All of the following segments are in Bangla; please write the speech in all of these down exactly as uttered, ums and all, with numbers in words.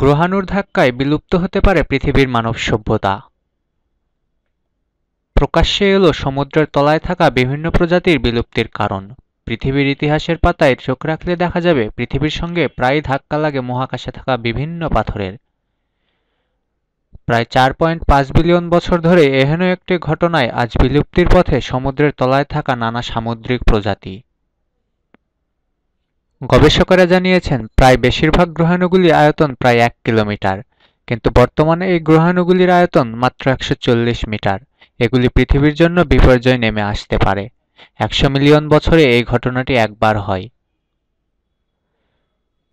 গ্রহাণুর ধাক্কায় বিলুপ্ত হতে পারে পৃথিবীর মানব সভ্যতা। প্রকাশ্যে এলো সমুদ্রের তলায় থাকা বিভিন্ন প্রজাতির বিলুপ্তির কারণ। পৃথিবীর ইতিহাসের পাতায় চোখ রাখলে দেখা যাবে পৃথিবীর সঙ্গে প্রায় ধাক্কা লাগে মহাকাশে থাকা বিভিন্ন পাথরের। প্রায় চার পয়েন্ট পাঁচ বিলিয়ন বছর ধরে এহেন একটি ঘটনায় আজ বিলুপ্তির পথে সমুদ্রের তলায় থাকা নানা সামুদ্রিক প্রজাতি। গবেষকরা জানিয়েছেন, প্রায় বেশিরভাগ গ্রহাণুগুলি আয়তন প্রায় এক কিলোমিটার, কিন্তু বর্তমানে এই গ্রহাণুগুলির আয়তন মাত্র একশো চল্লিশ মিটার। এগুলি পৃথিবীর জন্য বিপর্যয় নেমে আসতে পারে। একশো মিলিয়ন বছরে এই ঘটনাটি একবার হয়,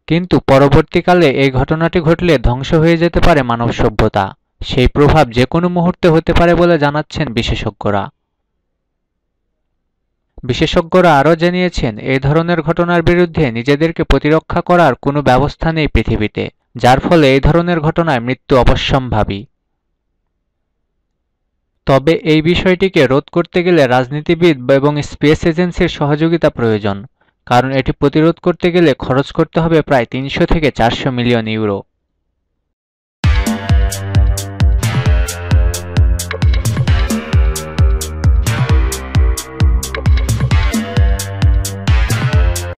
কিন্তু পরবর্তীকালে এই ঘটনাটি ঘটলে ধ্বংস হয়ে যেতে পারে মানব সভ্যতা। সেই প্রভাব যে কোনো মুহূর্তে হতে পারে বলে জানাচ্ছেন বিশেষজ্ঞরা। বিশেষজ্ঞরা আরও জানিয়েছেন, এ ধরনের ঘটনার বিরুদ্ধে নিজেদেরকে প্রতিরক্ষা করার কোনো ব্যবস্থা নেই পৃথিবীতে, যার ফলে এই ধরনের ঘটনায় মৃত্যু অবশ্যম্ভাবী। তবে এই বিষয়টিকে রোধ করতে গেলে রাজনীতিবিদ এবং স্পেস এজেন্সির সহযোগিতা প্রয়োজন, কারণ এটি প্রতিরোধ করতে গেলে খরচ করতে হবে প্রায় তিনশো থেকে চারশো মিলিয়ন ইউরো।